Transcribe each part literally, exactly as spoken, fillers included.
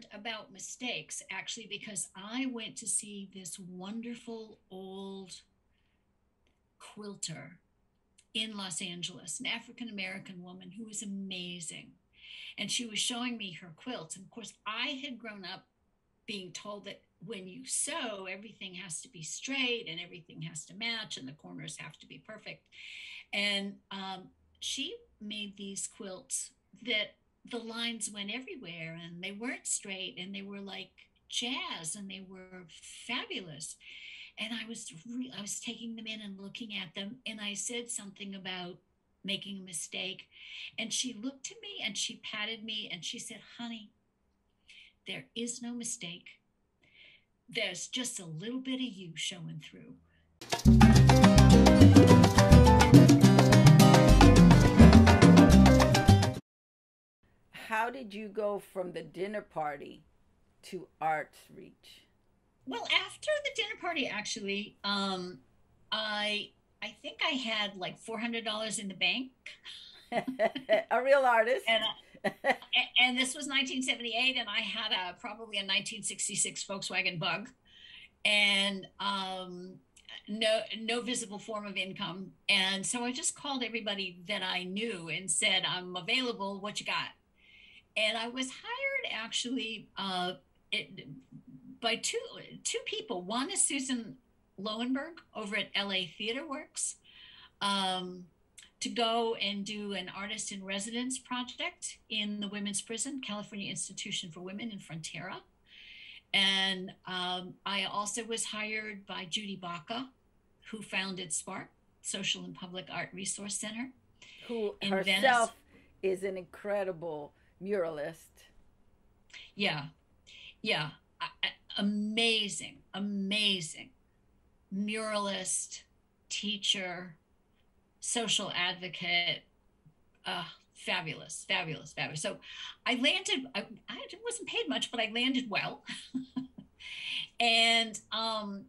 learned about mistakes, actually, because I went to see this wonderful old quilter in Los Angeles, an African-American woman who was amazing. And she was showing me her quilts. And of course, I had grown up being told that when you sew, everything has to be straight and everything has to match and the corners have to be perfect. And um, she made these quilts that the lines went everywhere and they weren't straight and they were like jazz and they were fabulous. And I was re- I was taking them in and looking at them, and I said something about making a mistake. And she looked at me and she patted me and she said, "Honey, there is no mistake. There's just a little bit of you showing through." How did you go from The Dinner Party to Arts Reach? Well, after The Dinner Party, actually, um, I I think I had like four hundred dollars in the bank. A real artist. And, uh, and this was nineteen seventy-eight, and I had a probably a nineteen sixty-six Volkswagen Bug, and um, no no visible form of income. And so I just called everybody that I knew and said, "I'm available. What you got?" And I was hired, actually, uh, it. by two two people. One is Susan Loewenberg over at L A Theater Works, um, to go and do an artist in residence project in the women's prison, California Institution for Women in Frontera. And um, I also was hired by Judy Baca, who founded SPARC, Social and Public Art Resource Center. Who herself is an incredible muralist. Yeah, yeah. amazing, amazing muralist, teacher, social advocate, uh, fabulous, fabulous, fabulous. So I landed, I, I wasn't paid much, but I landed well. and um,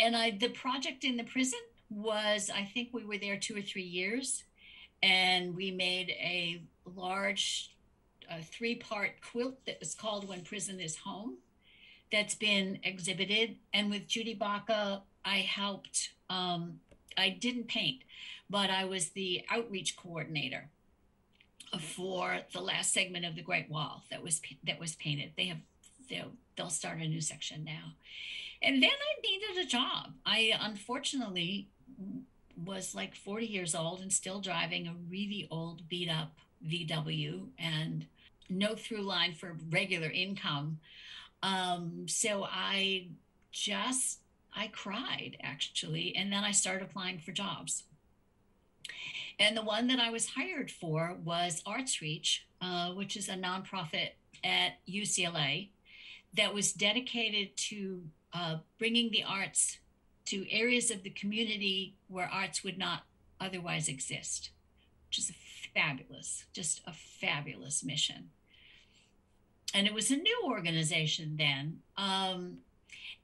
and I the project in the prison was, I think we were there two or three years, and we made a large a three-part quilt that was called When Prison is Home, that's been exhibited. And with Judy Baca, I helped, um, I didn't paint, but I was the outreach coordinator for the last segment of The Great Wall that was that was painted. They have, they'll, they'll start a new section now. And then I needed a job. I unfortunately was like forty years old and still driving a really old beat up V W and no through line for regular income. Um, so I just, I cried actually. And then I started applying for jobs. And the one that I was hired for was Arts Reach, uh, which is a nonprofit at U C L A that was dedicated to uh, bringing the arts to areas of the community where arts would not otherwise exist, which is a fabulous, just a fabulous mission. And it was a new organization then. Um,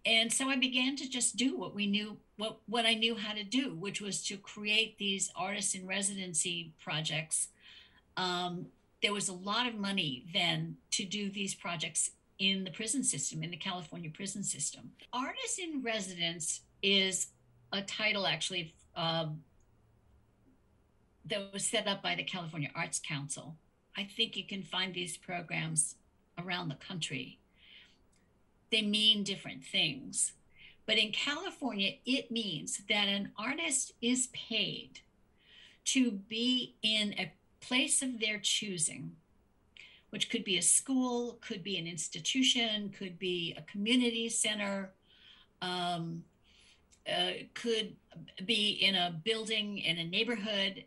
and so I began to just do what we knew, what, what I knew how to do, which was to create these artists in residency projects. Um, there was a lot of money then to do these projects in the prison system, in the California prison system. Artists in residence is a title actually, um, that was set up by the California Arts Council. I think you can find these programs around the country. They mean different things, but in California, it means that an artist is paid to be in a place of their choosing, which could be a school, could be an institution, could be a community center, um, uh, could be in a building, in a neighborhood,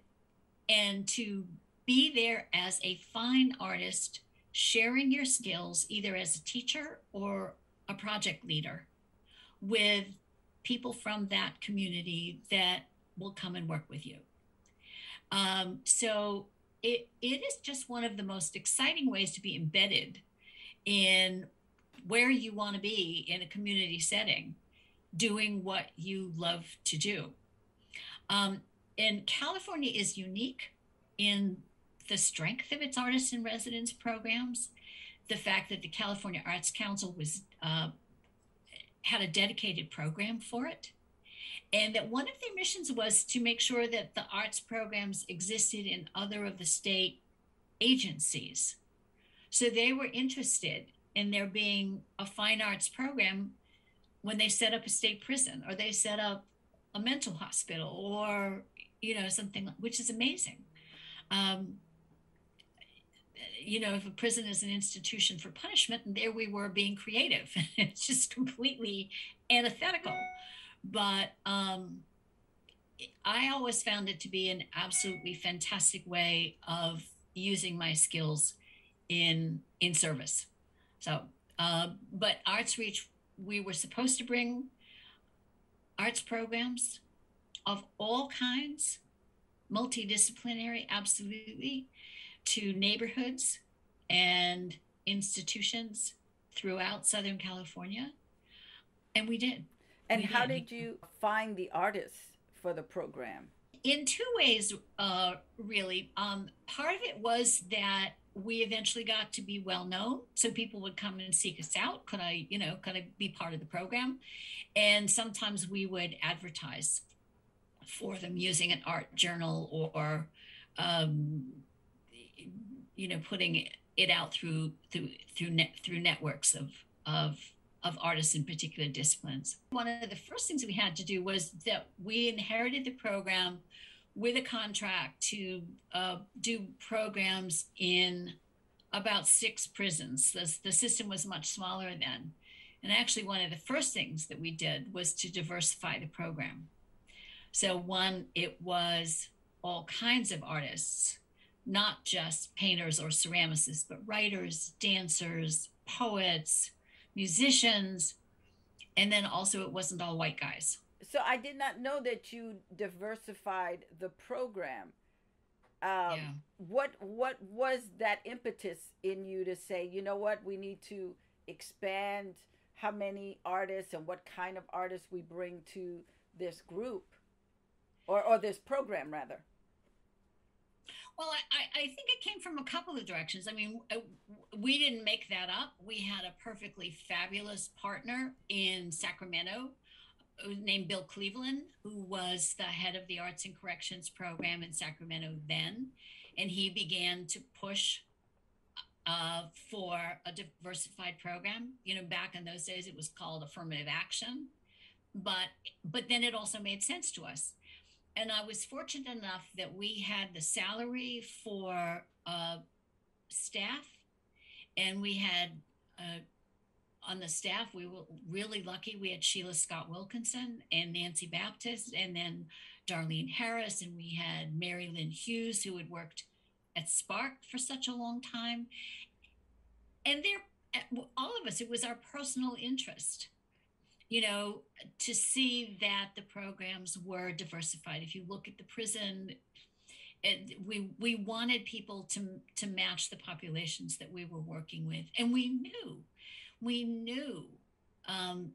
and to be there as a fine artist, sharing your skills, either as a teacher or a project leader, with people from that community that will come and work with you. Um, so it it is just one of the most exciting ways to be embedded in where you want to be in a community setting, doing what you love to do. Um, And California is unique in the strength of its artists in residence programs. the fact that the California Arts Council was uh, had a dedicated program for it, and that one of their missions was to make sure that the arts programs existed in other of the state agencies. So they were interested in there being a fine arts program when they set up a state prison or they set up a mental hospital or, you know, something, which is amazing. Um, you know, if a prison is an institution for punishment, and there we were being creative. It's just completely antithetical. But um, I always found it to be an absolutely fantastic way of using my skills in in service. So, uh, but Arts Reach, we were supposed to bring arts programs of all kinds, multidisciplinary, absolutely, to neighborhoods and institutions throughout Southern California. And we did. And we how did. did you find the artists for the program? In two ways, uh, really. Um, part of it was that we eventually got to be well known. So people would come and seek us out. Could I, you know, could I be part of the program? And sometimes we would advertise for them using an art journal or, um, you know, putting it out through through through net, through networks of of of artists in particular disciplines. One of the first things we had to do was that we inherited the program with a contract to uh, do programs in about six prisons. The, the system was much smaller then. And actually one of the first things that we did was to diversify the program. So one, it was all kinds of artists, not just painters or ceramicists, but writers, dancers, poets, musicians, and then also it wasn't all white guys. So I did not know that you diversified the program. Um, yeah. What what was that impetus in you to say, you know what, we need to expand how many artists and what kind of artists we bring to this group or, or this program rather? Well, I, I think it came from a couple of directions. I mean, we didn't make that up. We had a perfectly fabulous partner in Sacramento named Bill Cleveland, who was the head of the Arts and Corrections program in Sacramento then. And he began to push uh, for a diversified program. You know, back in those days, it was called affirmative action. But, but then it also made sense to us. And I was fortunate enough that we had the salary for uh, staff, and we had uh, on the staff, we were really lucky. We had Sheila Scott Wilkinson and Nancy Baptist, and then Darlene Harris, and we had Mary Lynn Hughes, who had worked at SPARC for such a long time. And there, all of us, it was our personal interest, you know, to see that the programs were diversified. If you look at the prison, it, we we wanted people to, to match the populations that we were working with. And we knew, we knew um,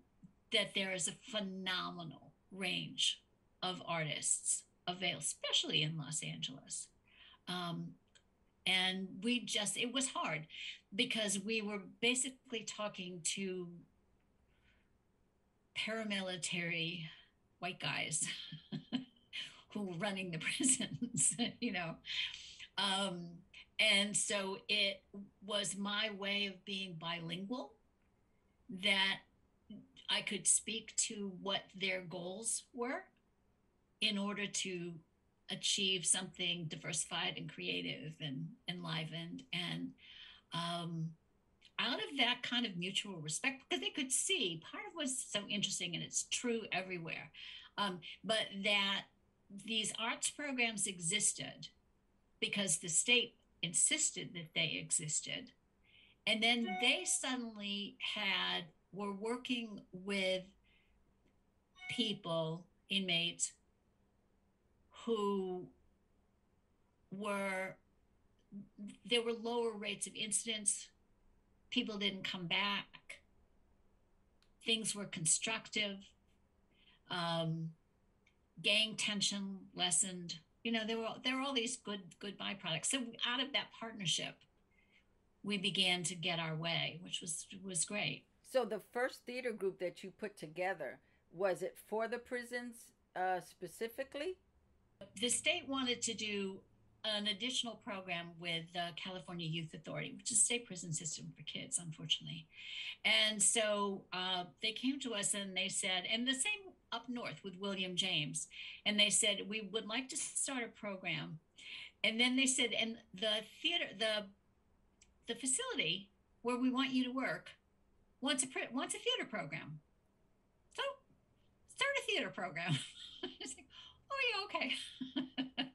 that there is a phenomenal range of artists available, especially in Los Angeles. Um, and we just, it was hard because we were basically talking to paramilitary white guys who were running the prisons, you know. Um, and so it was my way of being bilingual that I could speak to what their goals were in order to achieve something diversified and creative and enlivened. And um, out of that kind of mutual respect, because they could see, part of what's so interesting, and it's true everywhere, um, but that these arts programs existed because the state insisted that they existed. And then they suddenly had, were working with people, inmates, who were, there were lower rates of incidents. People didn't come back. Things were constructive. Um, gang tension lessened. You know, there were there were all these good good byproducts. So out of that partnership, we began to get our way, which was was great. So the first theater group that you put together, was it for the prisons uh, specifically? The state wanted to do an additional program with the California Youth Authority, which is a state prison system for kids, unfortunately. And so uh, they came to us and they said, and the same up north with William James, and they said, we would like to start a program. And then they said, and the theater, the the facility where we want you to work wants a, wants a theater program. So start a theater program. I was like, oh yeah, okay.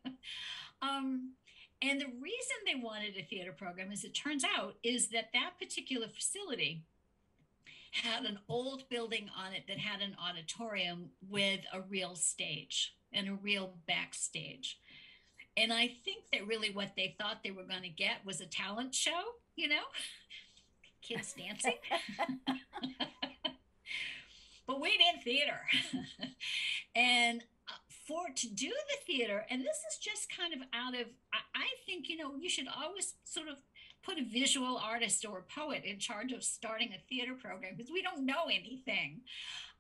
Um, and the reason they wanted a theater program, as it turns out, is that that particular facility had an old building on it that had an auditorium with a real stage and a real backstage. And I think that really what they thought they were going to get was a talent show, you know, kids dancing. But we did theater. And for to do the theater, and this is just kind of out of, I, I think, you know, you should always sort of put a visual artist or a poet in charge of starting a theater program, because we don't know anything.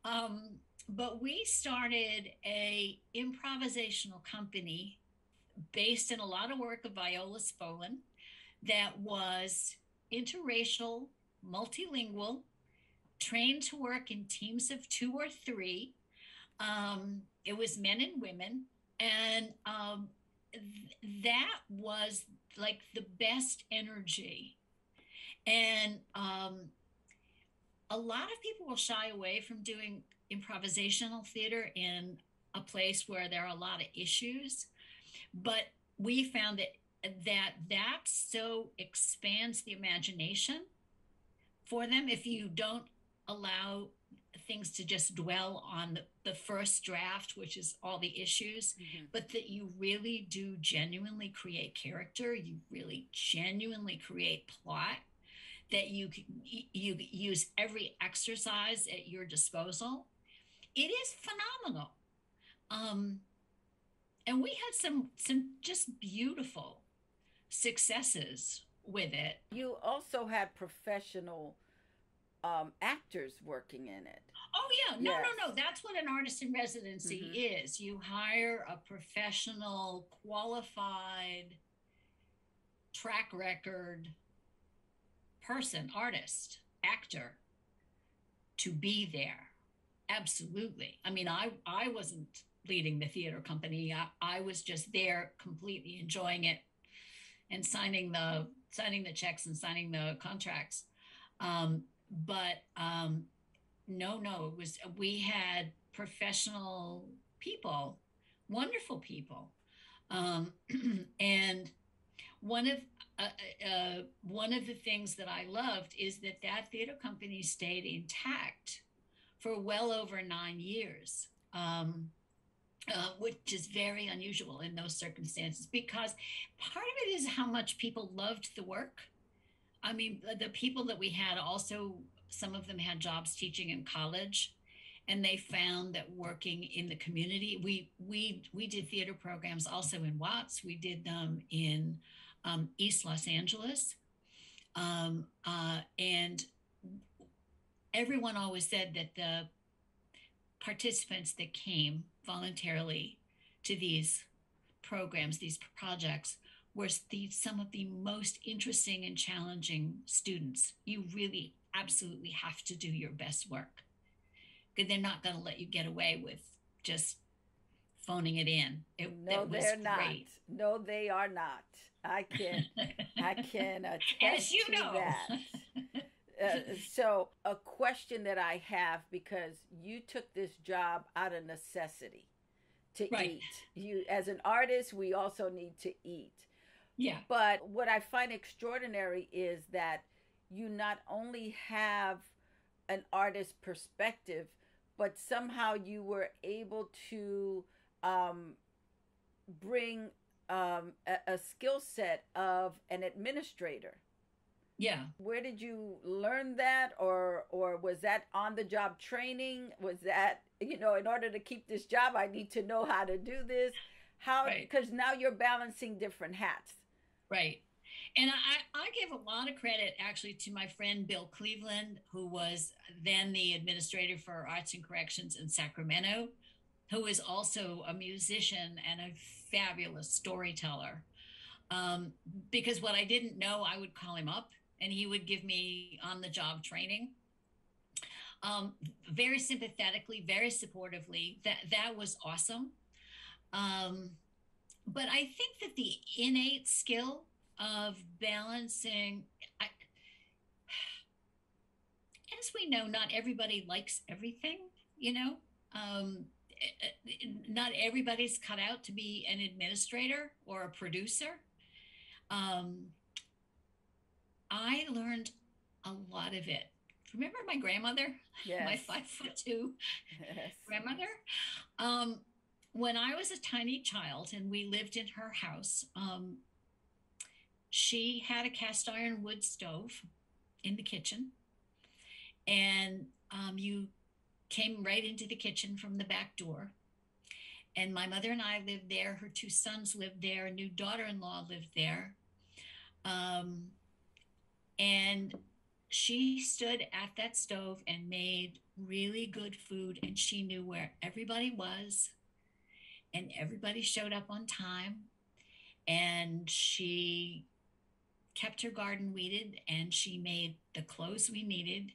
Um, but we started a improvisational company based in a lot of work of Viola Spolin that was interracial, multilingual, trained to work in teams of two or three. Um, it was men and women. And um, th- that was like the best energy. And um, a lot of people will shy away from doing improvisational theater in a place where there are a lot of issues. But we found that that, that so expands the imagination for them if you don't allow things to just dwell on the, the first draft, which is all the issues, mm-hmm. but that you really do genuinely create character, you really genuinely create plot, that you you use every exercise at your disposal. It is phenomenal. Um, and we had some some just beautiful successes with it. You also had professional Um, actors working in it. Oh yeah, no, yes. no, no. That's what an artist in residency mm-hmm. is. You hire a professional, qualified, track record person, artist, actor to be there. Absolutely. I mean, I, I wasn't leading the theater company. I, I was just there completely enjoying it and signing the, signing the checks and signing the contracts. Um, But um, no, no, it was, we had professional people, wonderful people. Um, and one of, uh, uh, one of the things that I loved is that that theater company stayed intact for well over nine years, um, uh, which is very unusual in those circumstances, because part of it is how much people loved the work. I mean, the people that we had also, some of them had jobs teaching in college, and they found that working in the community, we we we did theater programs also in Watts. We did them in um, East Los Angeles. Um, uh, and everyone always said that the participants that came voluntarily to these programs, these projects, were the, some of the most interesting and challenging students. You really absolutely have to do your best work, because they're not going to let you get away with just phoning it in. It, no, it was they're great. not. No, they are not. I can, I can attest As you to know. that. Uh, so a question that I have, because you took this job out of necessity to right. eat. You, as an artist, we also need to eat. Yeah. But what I find extraordinary is that you not only have an artist perspective, but somehow you were able to um, bring um, a, a skill set of an administrator. Yeah. Where did you learn that, or or was that on the job training? Was that, you know, in order to keep this job, I need to know how to do this? How, because right. now you're balancing different hats. Right. And I, I give a lot of credit actually to my friend Bill Cleveland, who was then the administrator for Arts and Corrections in Sacramento, who is also a musician and a fabulous storyteller. Um, because what I didn't know, I would call him up and he would give me on-the-job training. Um, very sympathetically, very supportively. That that was awesome. Um, but I think that the innate skill of balancing, I, as we know, not everybody likes everything, you know. Um, not everybody's cut out to be an administrator or a producer. Um, I learned a lot of it. Remember my grandmother? Yes. My five foot two yes. grandmother? Um, when I was a tiny child and we lived in her house, um, she had a cast iron wood stove in the kitchen. And um, you came right into the kitchen from the back door. And my mother and I lived there. Her two sons lived there. A new daughter-in-law lived there. Um, and she stood at that stove and made really good food, and she knew where everybody was, and everybody showed up on time, and she kept her garden weeded, and she made the clothes we needed.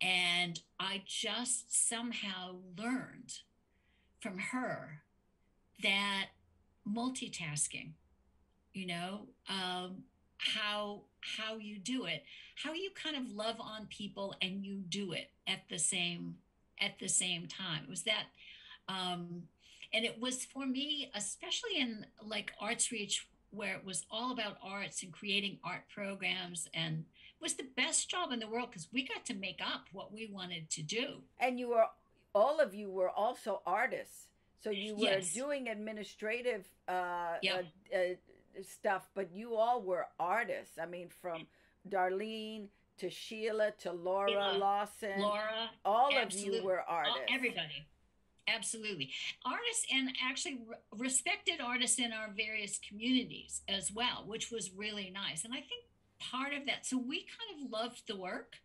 And I just somehow learned from her that multitasking, you know, um, how how you do it, how you kind of love on people and you do it at the same at the same time. It was that, um, and it was for me, especially in like Arts Reach, where it was all about arts and creating art programs, and it was the best job in the world because we got to make up what we wanted to do. And you were, all of you were also artists, so you were yes. doing administrative uh, yep. uh, uh stuff, but you all were artists. I mean, from Darlene to Sheila to Laura Sheila, Lawson, Laura, all absolutely. of you were artists. Everybody, absolutely. Artists, and actually respected artists in our various communities as well, which was really nice. And I think part of that, so we kind of loved the work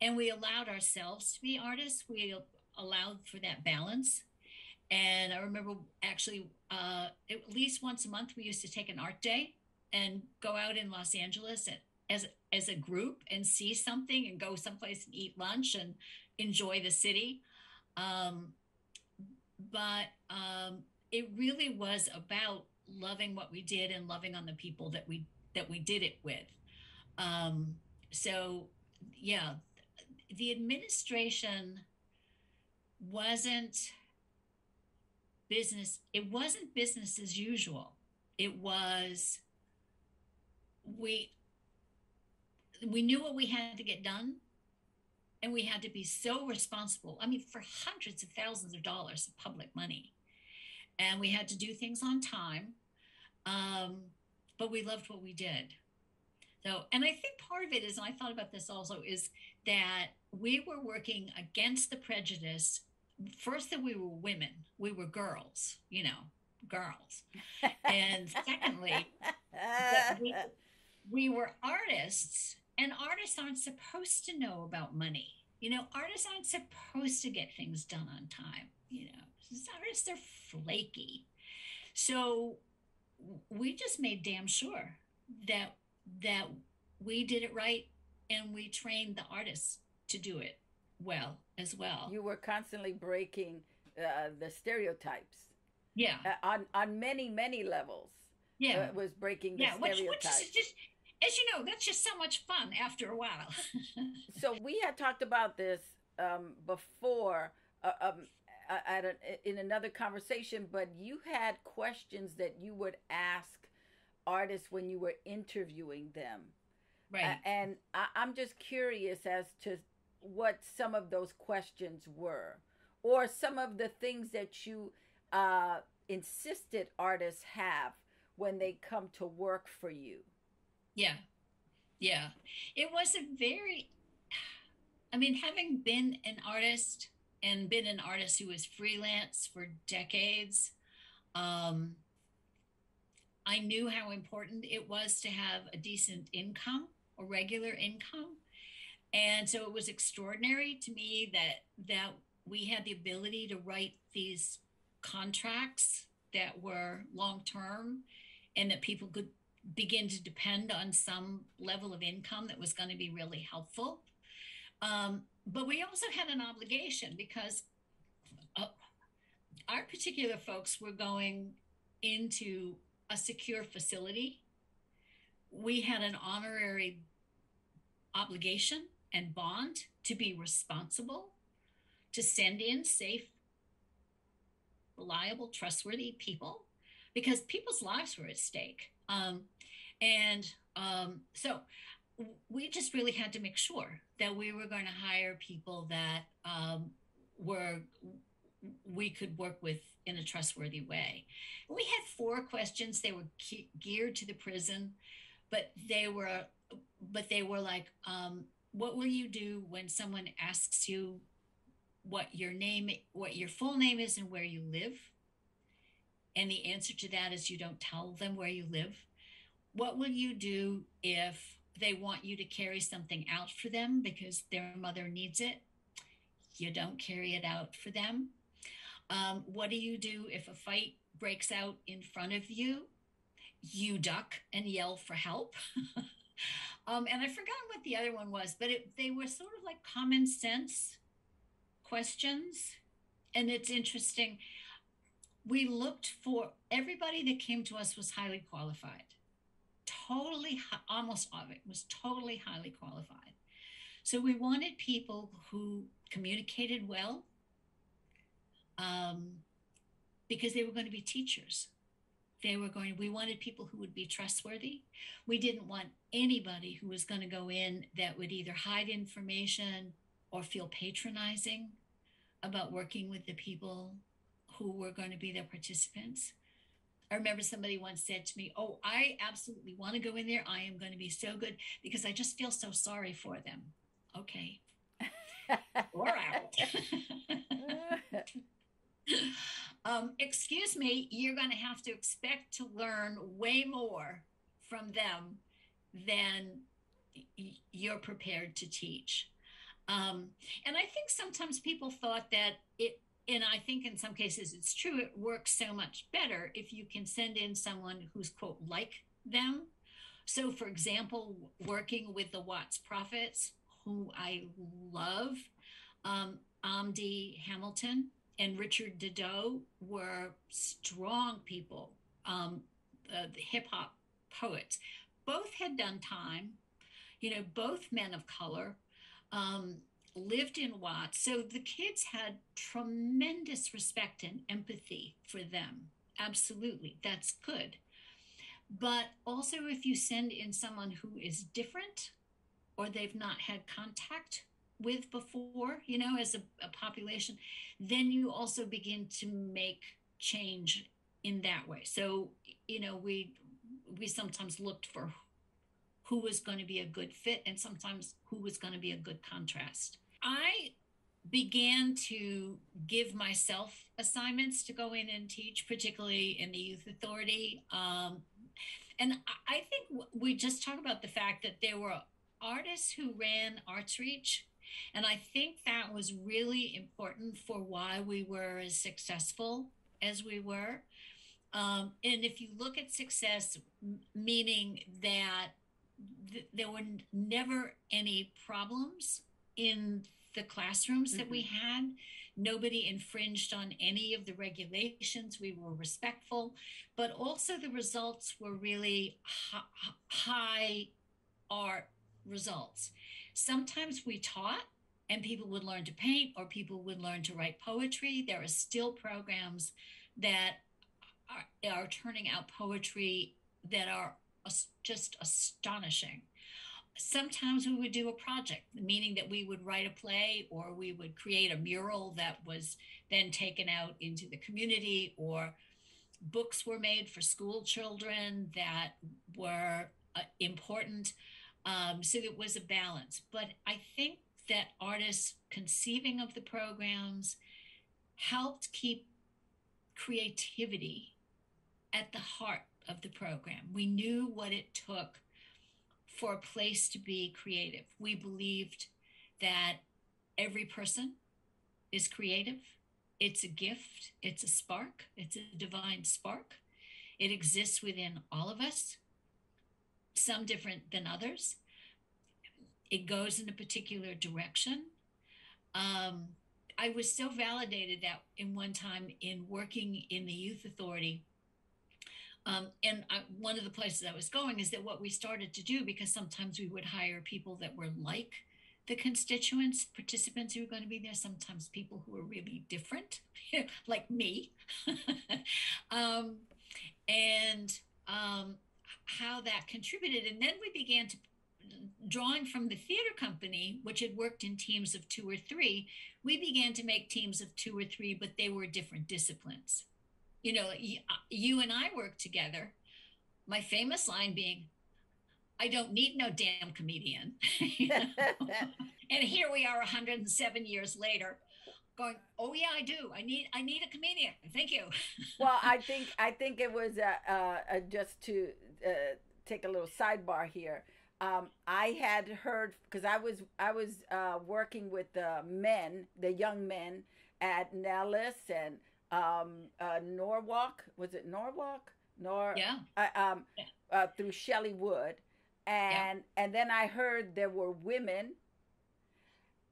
and we allowed ourselves to be artists. We allowed for that balance. And I remember actually uh, at least once a month, we used to take an art day and go out in Los Angeles and, as, as a group and see something and go someplace and eat lunch and enjoy the city. Um, but um, it really was about loving what we did and loving on the people that we that we did it with. Um, so, yeah, the administration wasn't... business, it wasn't business as usual. It was, we we knew what we had to get done, and we had to be so responsible. I mean, for hundreds of thousands of dollars of public money. And we had to do things on time, um, but we loved what we did. So, and I think part of it is, and I thought about this also, is that we were working against the prejudice first that we were women, we were girls, you know, girls. And secondly, that we, we were artists, and artists aren't supposed to know about money. You know, artists aren't supposed to get things done on time. You know, artists are flaky. So we just made damn sure that, that we did it right, and we trained the artists to do it well as well. You were constantly breaking uh, the stereotypes. Yeah. Uh, on on many many levels. Yeah. Uh, it was breaking the yeah, stereotypes. Yeah, which, which just, as you know, that's just so much fun after a while. So we had talked about this um, before uh, um, at a, in another conversation, but you had questions that you would ask artists when you were interviewing them. Right. Uh, and I, I'm just curious as to what some of those questions were, or some of the things that you uh, insisted artists have when they come to work for you. Yeah, yeah. It was a very, I mean, having been an artist and been an artist who was freelance for decades, um, I knew how important it was to have a decent income, a regular income. And so it was extraordinary to me that that we had the ability to write these contracts that were long-term and that people could begin to depend on some level of income that was going to be really helpful. Um, but we also had an obligation because uh, our particular folks were going into a secure facility. We had an honorary obligation and bond to be responsible, to send in safe, reliable, trustworthy people, because people's lives were at stake. Um, and um, so we just really had to make sure that we were going to hire people that um, were we could work with in a trustworthy way. We had four questions. They were ge- geared to the prison, but they were but they were like, um, what will you do when someone asks you what your name, what your full name is and where you live? And the answer to that is you don't tell them where you live. What will you do if they want you to carry something out for them because their mother needs it? You don't carry it out for them. Um, what do you do if a fight breaks out in front of you? You duck and yell for help. um, and I forgot what the other one was, but it, they were sort of like common sense questions. And it's interesting. We looked for everybody that came to us was highly qualified. Totally, almost all of it was totally highly qualified. So we wanted people who communicated well um, because they were going to be teachers. They were going, we wanted people who would be trustworthy. We didn't want anybody who was going to go in that would either hide information or feel patronizing about working with the people who were going to be their participants. I remember somebody once said to me, oh, I absolutely want to go in there. I am going to be so good because I just feel so sorry for them. Okay. We're out. um, excuse me, you're going to have to expect to learn way more from them than y- you're prepared to teach. Um, and I think sometimes people thought that it, and I think in some cases it's true, it works so much better if you can send in someone who's, quote, like them. So, for example, working with the Watts Prophets, who I love, um, Amdi Hamilton and Richard Dedeaux were strong people, um, uh, the hip hop poets. Both had done time, you know, both men of color. Um, lived in Watts. So the kids had tremendous respect and empathy for them. Absolutely. That's good. But also if you send in someone who is different or they've not had contact with before, you know, as a, a population, then you also begin to make change in that way. So, you know, we, we sometimes looked for who was going to be a good fit and sometimes who was going to be a good contrast. I began to give myself assignments to go in and teach, particularly in the Youth Authority. Um, and I think we just talk about the fact that there were artists who ran ArtsReach. And I think that was really important for why we were as successful as we were. Um, and if you look at success, meaning that there were never any problems in the classrooms mm-hmm. that we had. Nobody infringed on any of the regulations. We were respectful, but also the results were really high art results. Sometimes we taught and people would learn to paint or people would learn to write poetry. There are still programs that are, are turning out poetry that are just astonishing. Sometimes we would do a project, meaning that we would write a play or we would create a mural that was then taken out into the community, or books were made for school children that were uh, important. Um, so it was a balance. But I think that artists conceiving of the programs helped keep creativity at the heart of the program. We knew what it took for a place to be creative. We believed that every person is creative. It's a gift. It's a spark. It's a divine spark. It exists within all of us, some different than others. It goes in a particular direction. Um, I was so validated that in one time in working in the Youth Authority, um, and I, one of the places I was going is that what we started to do, because sometimes we would hire people that were like the constituents, participants who were going to be there, sometimes people who were really different, like me, um, and um, how that contributed. And then we began to drawing from the theater company, which had worked in teams of two or three, we began to make teams of two or three, but they were different disciplines. You know, you and I worked together. My famous line being, I don't need no damn comedian. You know? And here we are one hundred seven years later going, oh yeah, I do. I need, I need a comedian. Thank you. Well, I think, I think it was, uh, uh, just to uh, take a little sidebar here. Um, I had heard, because I was I was uh, working with the men, the young men at Nellis and um, uh, Norwalk. Was it Norwalk? Nor yeah. Uh, um, uh, through Shelley Wood, and yeah. and then I heard there were women,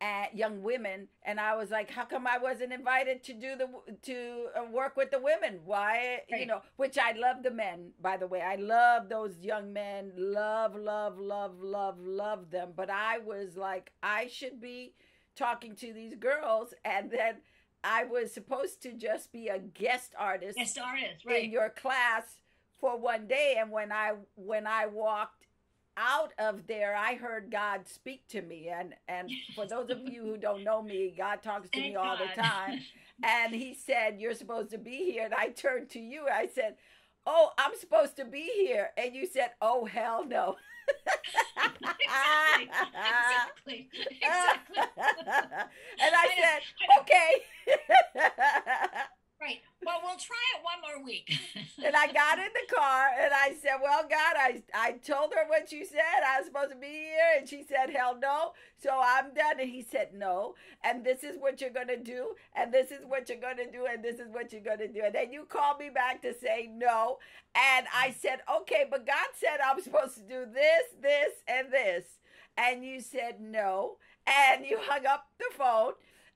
and young women, and I was like, how come I wasn't invited to do the to uh, work with the women? Why, right. you know? Which I love the men, by the way. I love those young men. Love, love, love, love, love them. But I was like, I should be talking to these girls, and then I was supposed to just be a guest artist, guest artist, right. in your class for one day. And when I when I walked out of there, I heard God speak to me, and and for those of you who don't know me, God talks to Thank me all God. The time, and he said, you're supposed to be here, and I turned to you, I said, oh, I'm supposed to be here, and you said, oh, hell no. Exactly, exactly, exactly. And I said, okay. Right. Well, we'll try it one more week. And I got in the car and I said, well, God, I, I told her what you said. I was supposed to be here. And she said, hell no. So I'm done. And he said, no. And this is what you're going to do. And this is what you're going to do. And this is what you're going to do. And then you called me back to say no. And I said, okay, but God said I'm supposed to do this, this, and this. And you said no. And you hung up the phone.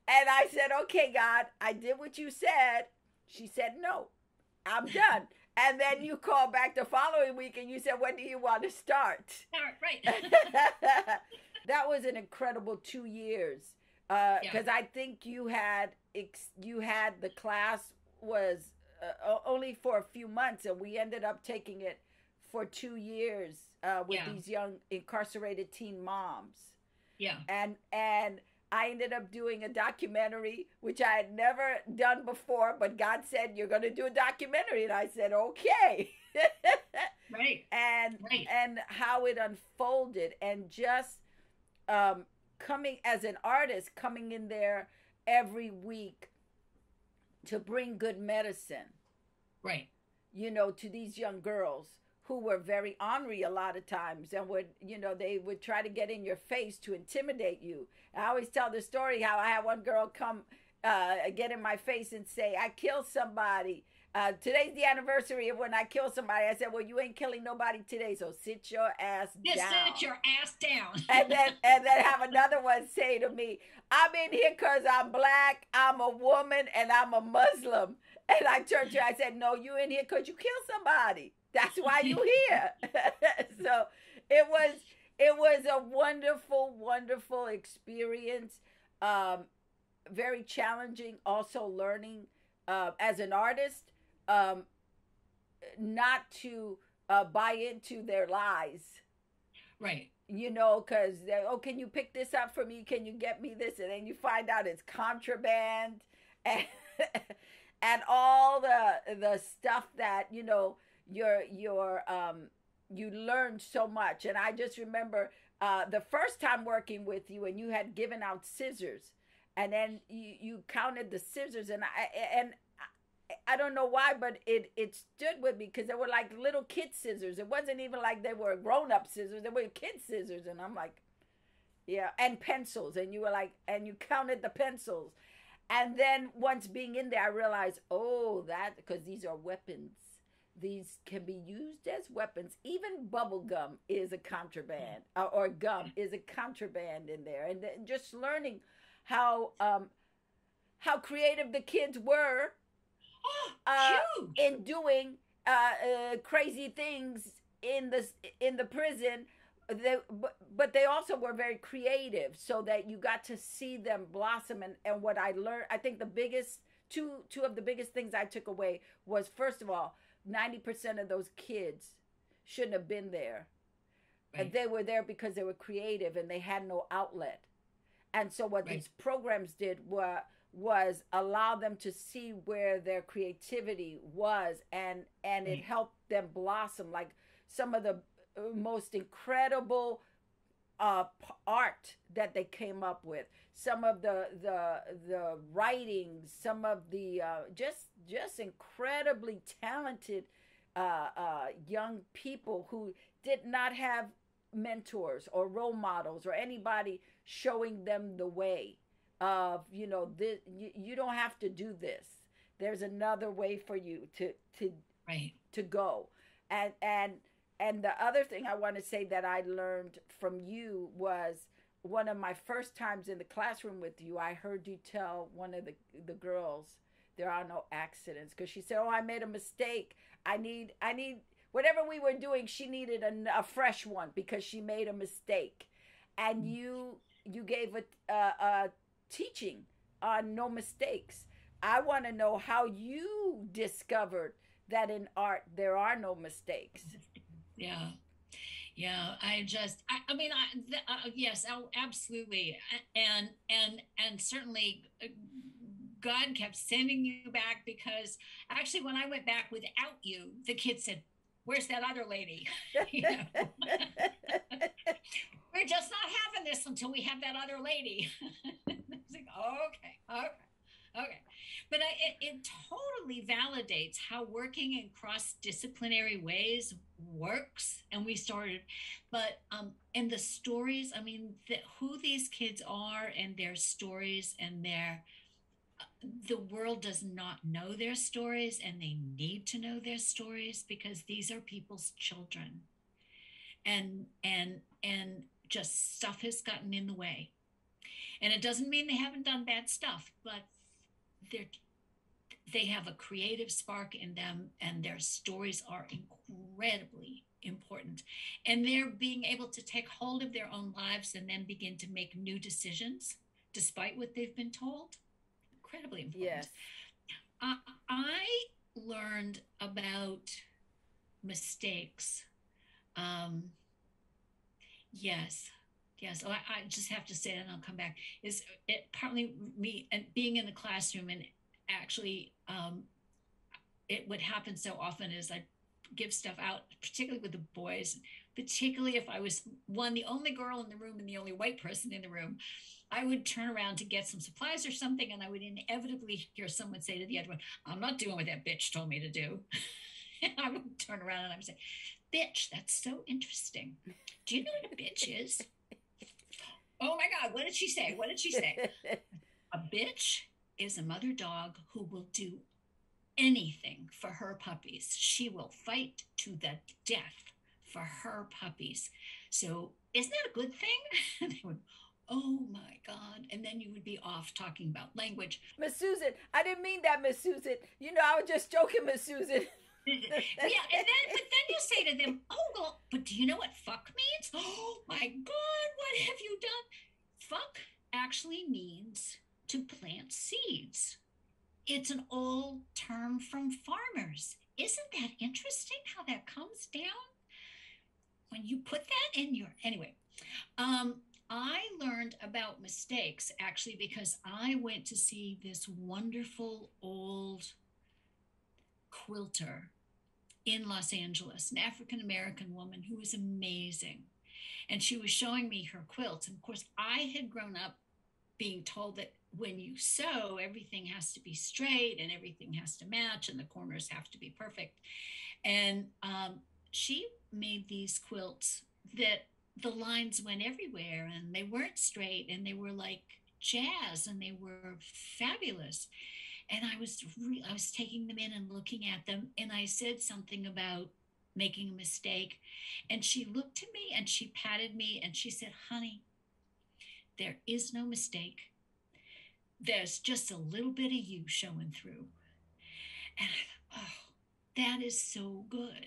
And I said, okay, God, I did what you said. She said, no, I'm done. And then you called back the following week and you said, when do you want to start? Start, right. That was an incredible two years because uh, yeah. I think you had ex you had the class was uh, only for a few months, and we ended up taking it for two years uh, with yeah. these young incarcerated teen moms. Yeah. And and. I ended up doing a documentary, which I had never done before, but God said, you're going to do a documentary. And I said, okay. Right. And, right. and how it unfolded, and just um, coming as an artist, coming in there every week to bring good medicine. Right. You know, to these young girls who were very ornery a lot of times, and would, you know, they would try to get in your face to intimidate you. I always tell the story how I had one girl come uh, get in my face and say, I killed somebody. Uh, today's the anniversary of when I killed somebody. I said, well, you ain't killing nobody today, so sit your ass Just down. Just sit your ass down. and, then, and then have another one say to me, I'm in here because I'm black, I'm a woman, and I'm a Muslim. And I turned to her, I said, no, you in here because you killed somebody. That's why you're here. So it was it was a wonderful, wonderful experience. Um, very challenging, also learning uh, as an artist, um, not to uh, buy into their lies. Right. You know, because, oh, can you pick this up for me? Can you get me this? And then you find out it's contraband and, and all the, the stuff that, you know, your your um you learned so much. And I just remember uh the first time working with you, and you had given out scissors, and then you, you counted the scissors, and I and I don't know why, but it, it stood with me because they were like little kid scissors. It wasn't even like they were grown-up scissors. They were kid scissors. And I'm like, yeah, and pencils. And you were like, and you counted the pencils. And then once being in there, I realized, oh, that, because these are weapons. These can be used as weapons. Even bubble gum is a contraband, uh, or gum is a contraband in there. And then just learning how um, how creative the kids were uh, oh, in doing uh, uh, crazy things in the in the prison. They, but, but they also were very creative, so that you got to see them blossom. And, and what I learned, I think the biggest, two two of the biggest things I took away was, first of all, ninety percent of those kids shouldn't have been there. Right. And they were there because they were creative and they had no outlet. And so what right. these programs did were, was allow them to see where their creativity was, and, and right. it helped them blossom. Like some of the most incredible uh, art that they came up with, some of the the the writings, some of the uh, just just incredibly talented uh, uh, young people who did not have mentors or role models or anybody showing them the way of, you know, this, you, you don't have to do this. There's another way for you to to right. to go, and and. And the other thing I want to say that I learned from you was, one of my first times in the classroom with you, I heard you tell one of the, the girls, there are no accidents. Because she said, oh, I made a mistake. I need, I need, whatever we were doing, she needed a, a fresh one because she made a mistake. And you, you gave a, a, a teaching on no mistakes. I want to know how you discovered that in art, there are no mistakes. Yeah. Yeah. I just, I, I mean, I, the, uh, yes, I, absolutely. And, and, and certainly God kept sending you back, because actually when I went back without you, the kids said, where's that other lady? You know? We're just not having this until we have that other lady. It's like, okay. Okay. Okay. But I, it, it totally validates how working in cross-disciplinary ways works. And we started, but, um, and the stories, I mean, the, who these kids are and their stories and their, uh, the world does not know their stories, and they need to know their stories, because these are people's children. And, and, and just stuff has gotten in the way. And it doesn't mean they haven't done bad stuff, but They're, they have a creative spark in them, and their stories are incredibly important. And they're being able to take hold of their own lives and then begin to make new decisions, despite what they've been told. Incredibly important. Yes. Uh, I learned about mistakes. Um, yes. Yes, yeah, so I, I just have to say, and I'll come back, is it partly me and being in the classroom, and actually um, it would happen so often is I give stuff out, particularly with the boys, particularly if I was one, the only girl in the room and the only white person in the room, I would turn around to get some supplies or something, and I would inevitably hear someone say to the other one, I'm not doing what that bitch told me to do. And I would turn around and I would say, bitch, that's so interesting. Do you know what a bitch is? Oh my God, what did she say? What did she say? A bitch is a mother dog who will do anything for her puppies. She will fight to the death for her puppies. So isn't that a good thing? And they would, oh my God. And then you would be off talking about language. Miss Susan, I didn't mean that, Miss Susan. You know, I was just joking, Miss Susan. Yeah, and then but then you say to them, oh well, but do you know what fuck means? Oh my God, what have you done? Fuck actually means to plant seeds. It's an old term from farmers. Isn't that interesting how that comes down? When you put that in your anyway. Um I learned about mistakes actually because I went to see this wonderful old quilter in Los Angeles, an African-American woman who was amazing. And she was showing me her quilts. And of course, I had grown up being told that when you sew, everything has to be straight and everything has to match and the corners have to be perfect. And um, she made these quilts that the lines went everywhere and they weren't straight and they were like jazz and they were fabulous. And I was re- I was taking them in and looking at them, and I said something about making a mistake. And she looked to me and she patted me and she said, "Honey, there is no mistake. There's just a little bit of you showing through." And I thought, oh, that is so good.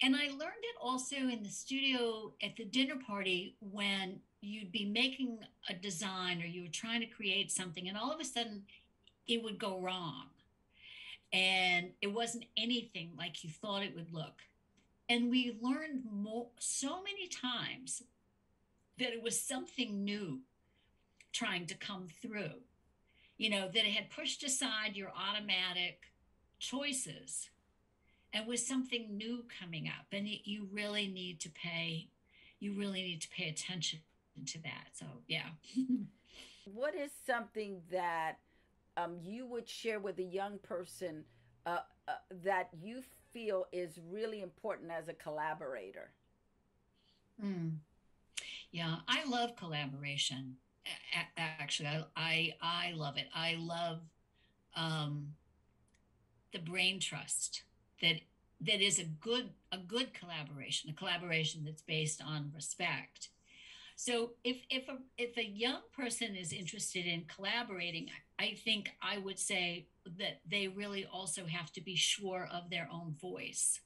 And I learned it also in the studio at the dinner party when you'd be making a design or you were trying to create something and all of a sudden it would go wrong. And it wasn't anything like you thought it would look. And we learned more, so many times that it was something new trying to come through, you know, that it had pushed aside your automatic choices and was something new coming up. And it, you really need to pay, you really need to pay attention to that. So, yeah. What is something that Um, you would share with a young person uh, uh, that you feel is really important as a collaborator? Mm. Yeah, I love collaboration. A- actually, I, I I love it. I love um, the brain trust that that is a good a good collaboration, a collaboration that's based on respect. So if if a if a young person is interested in collaborating, I think I would say that they really also have to be sure of their own voice.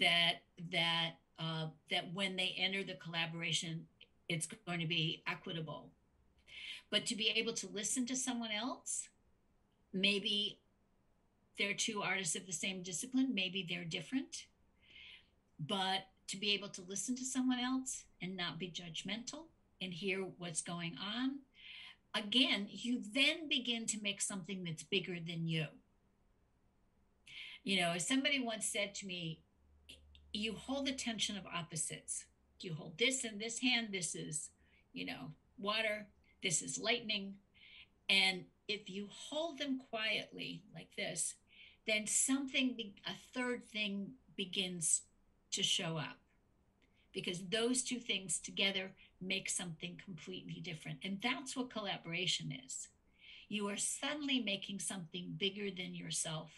That that uh, that when they enter the collaboration, it's going to be equitable. But to be able to listen to someone else, maybe they're two artists of the same discipline, maybe they're different, but to be able to listen to someone else and not be judgmental and hear what's going on. Again, you then begin to make something that's bigger than you. You know, somebody once said to me, you hold the tension of opposites. You hold this in this hand, this is, you know, water, this is lightning. And if you hold them quietly like this, then something, a third thing begins to show up, because those two things together make something completely different. And that's what collaboration is. You are suddenly making something bigger than yourself,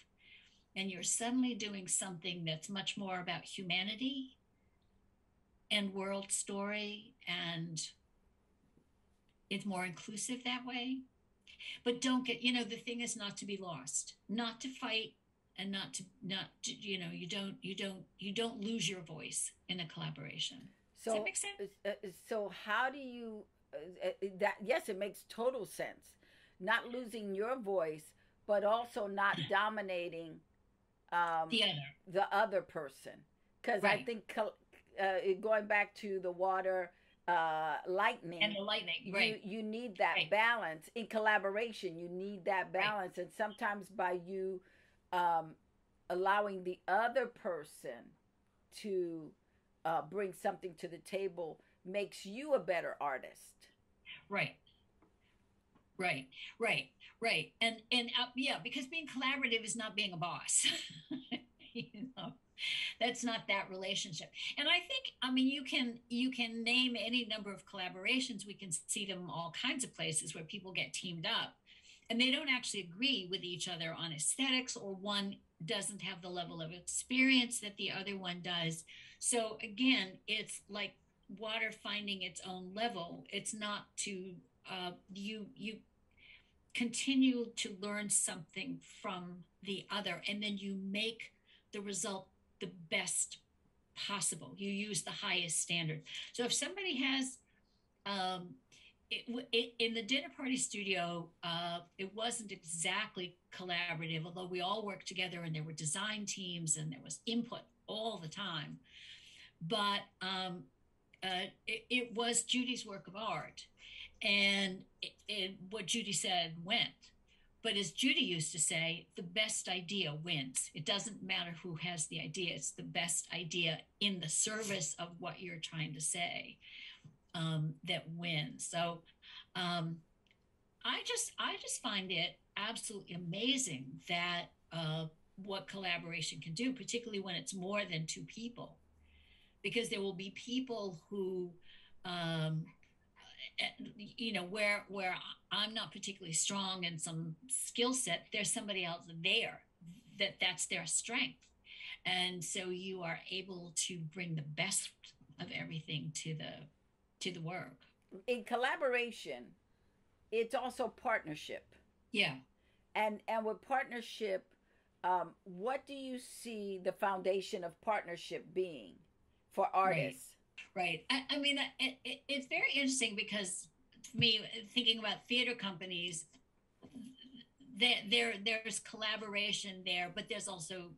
and you're suddenly doing something that's much more about humanity and world story, and it's more inclusive that way. But don't get, you know, the thing is not to be lost, not to fight, and not to, not to, you know, you don't, you don't, you don't lose your voice in a collaboration. So, does that make sense? Uh, so how do you, uh, that, yes, it makes total sense. Not losing your voice, but also not dominating um, the other, the other person. Because right. I think uh, going back to the water, uh, lightning. And the lightning, right. You, you need that right. balance. In collaboration, you need that balance. Right. And sometimes by you, Um, allowing the other person to uh, bring something to the table makes you a better artist. Right. Right. Right. Right. And, and uh, yeah, because being collaborative is not being a boss. You know, that's not that relationship. And I think, I mean, you can, you can name any number of collaborations. We can see them all kinds of places where people get teamed up and they don't actually agree with each other on aesthetics, or one doesn't have the level of experience that the other one does. So again, it's like water finding its own level. It's not to, uh, you, you continue to learn something from the other, and then you make the result the best possible. You use the highest standard. So if somebody has, um, It, it, in the dinner party studio, uh, it wasn't exactly collaborative, although we all worked together and there were design teams and there was input all the time. But um, uh, it, it was Judy's work of art, and it, it, what Judy said went. But as Judy used to say, the best idea wins. It doesn't matter who has the idea. It's the best idea in the service of what you're trying to say. Um, that wins. So Um, I just I just find it absolutely amazing that uh, what collaboration can do, particularly when it's more than two people, because there will be people who, um, you know, where where I'm not particularly strong in some skill set, there's somebody else there that that's their strength. And so you are able to bring the best of everything to the to the work. In collaboration, it's also partnership. Yeah. And and with partnership, um, what do you see the foundation of partnership being for artists? Right. right. I, I mean, it, it, it's very interesting because for me, thinking about theater companies, there, there there's collaboration there, but there's also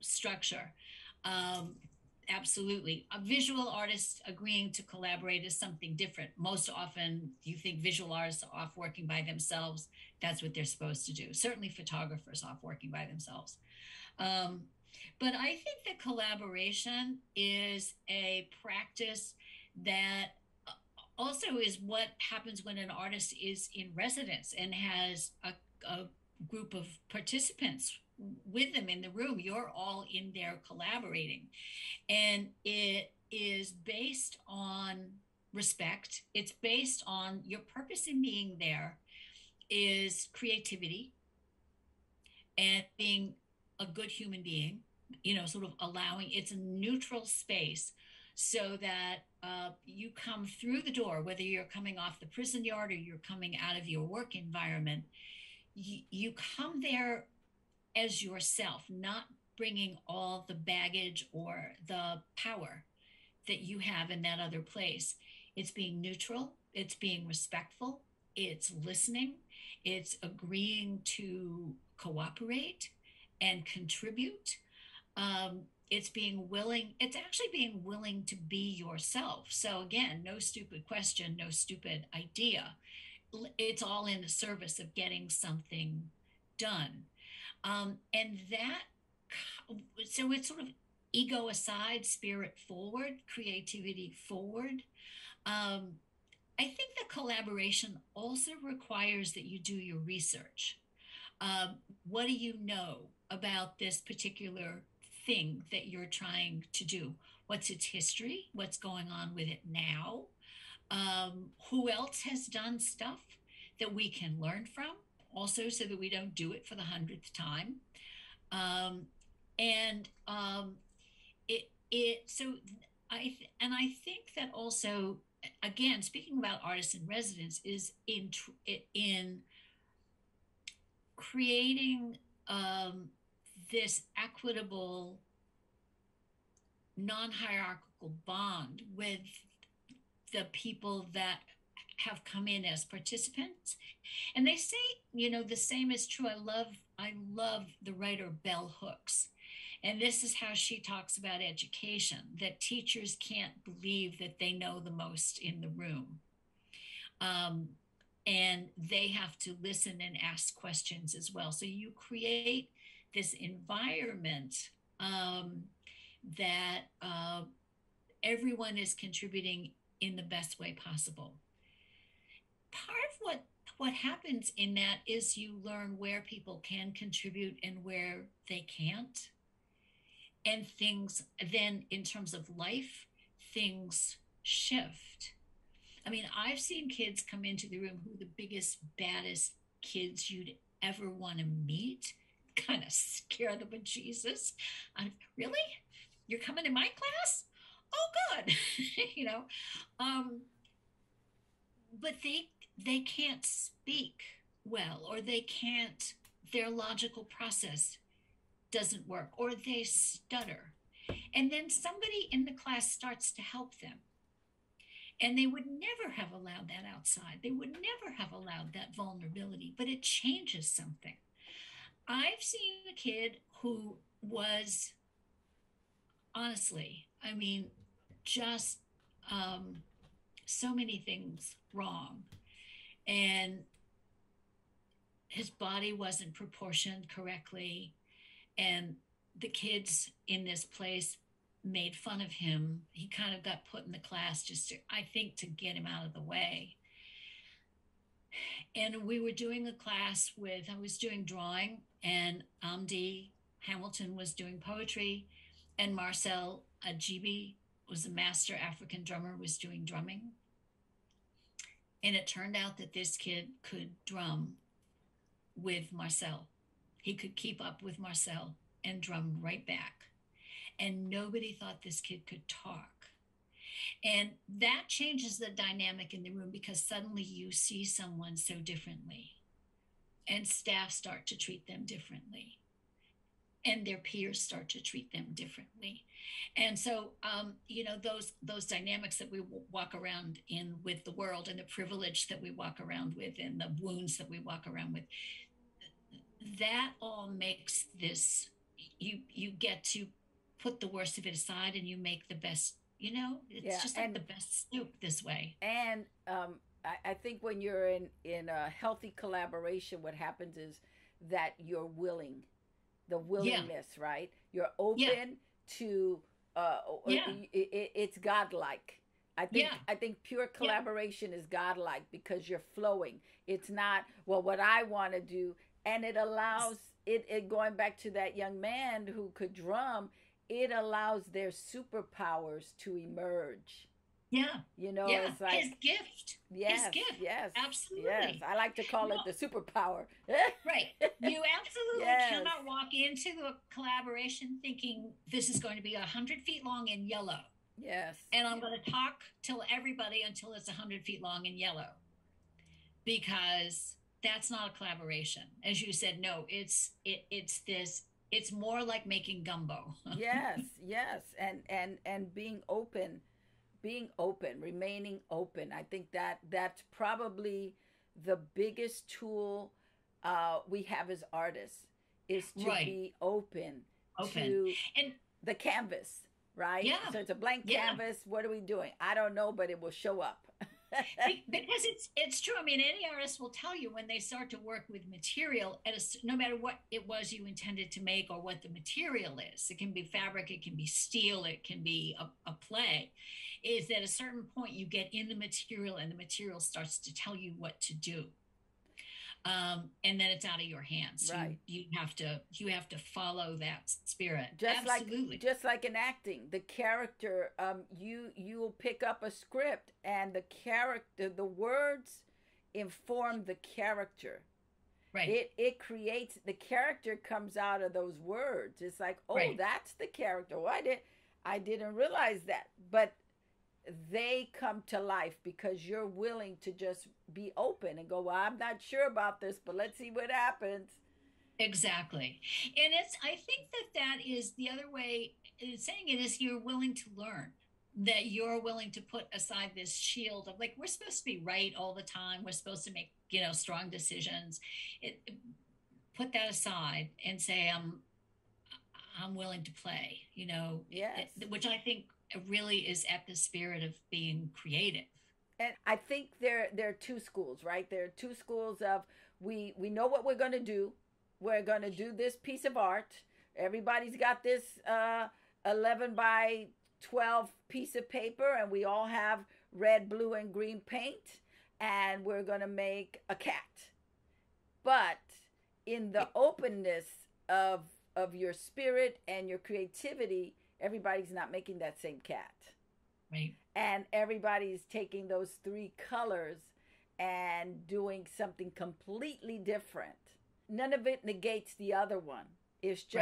structure. Um, absolutely. A visual artist agreeing to collaborate is something different. Most often you think visual artists are off working by themselves. That's what they're supposed to do. Certainly photographers off working by themselves. Um, but I think that collaboration is a practice that also is what happens when an artist is in residence and has a, a group of participants with them in the room. You're all in there collaborating, and it is based on respect. It's based on your purpose in being there is creativity and being a good human being, you know, sort of allowing, it's a neutral space so that uh, you come through the door, whether you're coming off the prison yard or you're coming out of your work environment, you, you come there as yourself, not bringing all the baggage or the power that you have in that other place. It's being neutral, it's being respectful, it's listening, it's agreeing to cooperate and contribute. Um, it's being willing, it's actually being willing to be yourself. So again, no stupid question, no stupid idea. It's all in the service of getting something done. Um, and that, so it's sort of ego aside, spirit forward, creativity forward. Um, I think that collaboration also requires that you do your research. Um, what do you know about this particular thing that you're trying to do? What's its history? What's going on with it now? Um, who else has done stuff that we can learn from? Also, so that we don't do it for the hundredth time, um, and um, it it so I th and I think that also, again, speaking about artists in residence, is in tr in creating um, this equitable, non-hierarchical bond with the people that have come in as participants. And they say, you know, the same is true. I love, I love the writer Bell Hooks. And this is how she talks about education, that teachers can't believe that they know the most in the room. Um, and they have to listen and ask questions as well. So you create this environment um, that uh, everyone is contributing in the best way possible. Part of what what happens in that is you learn where people can contribute and where they can't, and things then in terms of life, things shift. I mean, I've seen kids come into the room who are the biggest, baddest kids you'd ever want to meet, kind of scare the bejesus. I'm, really? You're coming to my class? Oh, good. You know, um, but they. They can't speak well, or they can't, their logical process doesn't work, or they stutter. And then somebody in the class starts to help them. And they would never have allowed that outside. They would never have allowed that vulnerability, but it changes something. I've seen a kid who was, honestly, I mean, just um, so many things wrong. And his body wasn't proportioned correctly. And the kids in this place made fun of him. He kind of got put in the class just to, I think, to get him out of the way. and we were doing a class with, I was doing drawing, and Amdi Hamilton was doing poetry, and Marcel Ajibi was a master African drummer, was doing drumming. And it turned out that this kid could drum with Marcel. He could keep up with Marcel and drum right back. And nobody thought this kid could talk. And that changes the dynamic in the room, because suddenly you see someone so differently, and staff start to treat them differently, and their peers start to treat them differently. And so, um, you know, those those dynamics that we walk around in with the world, and the privilege that we walk around with, and the wounds that we walk around with, that all makes this, you, you get to put the worst of it aside and you make the best. You know, it's yeah, just like and, the best soup this way. And um, I, I think when you're in, in a healthy collaboration, what happens is that you're willing, the willingness, yeah. right? You're open yeah. to, uh, yeah. it, it, it's godlike. I think, yeah. I think pure collaboration yeah. is godlike, because you're flowing. It's not, well, what I want to do. And it allows, it, it going back to that young man who could drum, it allows their superpowers to emerge. Yeah. You know, yeah. it's like... his gift. Yes, his gift. Yes. Absolutely. Yes. I like to call no. it the superpower. Right. You absolutely yes. cannot walk into a collaboration thinking this is going to be one hundred feet long and yellow. Yes. And I'm yes. going to talk till everybody until it's one hundred feet long and yellow. Because that's not a collaboration. As you said, no, it's it, it's this... It's more like making gumbo. yes, yes. And, and, and being open, being open, remaining open. I think that that's probably the biggest tool uh, we have as artists, is to right. be open, open to and, the canvas, right? Yeah. So it's a blank yeah. canvas. What are we doing? I don't know, but it will show up. Because it's it's true. I mean, any artist will tell you, when they start to work with material, at a, no matter what it was you intended to make or what the material is, it can be fabric, it can be steel, it can be a, a play, is that at a certain point you get in the material and the material starts to tell you what to do. Um, and then it's out of your hands. Right. You, you have to you have to follow that spirit. Just Absolutely. like just like in acting, the character. Um, you you will pick up a script, and the character, the words, inform the character. Right. It it creates the character, comes out of those words. It's like, oh, right. that's the character. Why did I didn't realize that? But they come to life because you're willing to just be open and go, well, I'm not sure about this, but let's see what happens. Exactly. And it's, I think that that is the other way in saying it, is you're willing to learn, that you're willing to put aside this shield of like, we're supposed to be right all the time. We're supposed to make, you know, strong decisions. It, put that aside and say, I'm, I'm willing to play, you know, yes. which I think, it really is at the spirit of being creative. And I think there there are two schools, right? There are two schools of we we know what we're going to do. We're going to do this piece of art. Everybody's got this uh, eleven by twelve piece of paper, and we all have red, blue, and green paint, and we're going to make a cat. But in the openness of of your spirit and your creativity, everybody's not making that same cat. Right. And everybody's taking those three colors and doing something completely different. None of it negates the other one. It's just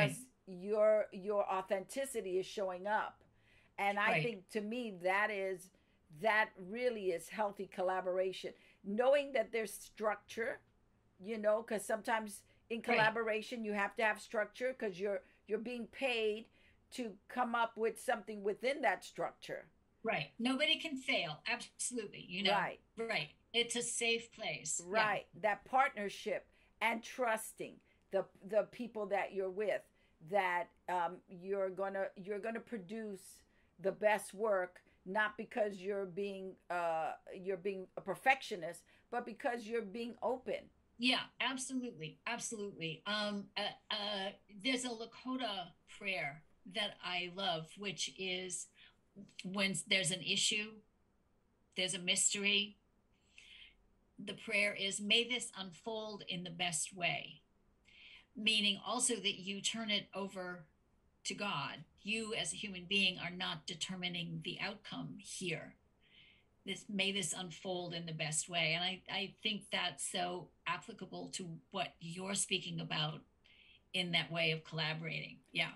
right. your your authenticity is showing up. And I right. think, to me, that is that really is healthy collaboration. Knowing that there's structure, you know, because sometimes in collaboration right. you have to have structure, because you're you're being paid to come up with something within that structure. Right. Nobody can fail. Absolutely. You know, right. Right. It's a safe place. Right. Yeah. That partnership and trusting the the people that you're with, that um, you're gonna you're gonna produce the best work, not because you're being uh, you're being a perfectionist, but because you're being open. Yeah, absolutely, absolutely. Um, uh, uh, there's a Lakota prayer that I love, which is, when there's an issue, there's a mystery, the prayer is, may this unfold in the best way, meaning also that you turn it over to God. You as a human being are not determining the outcome here. This, may this unfold in the best way. And I, I think that's so applicable to what you're speaking about in that way of collaborating. Yeah.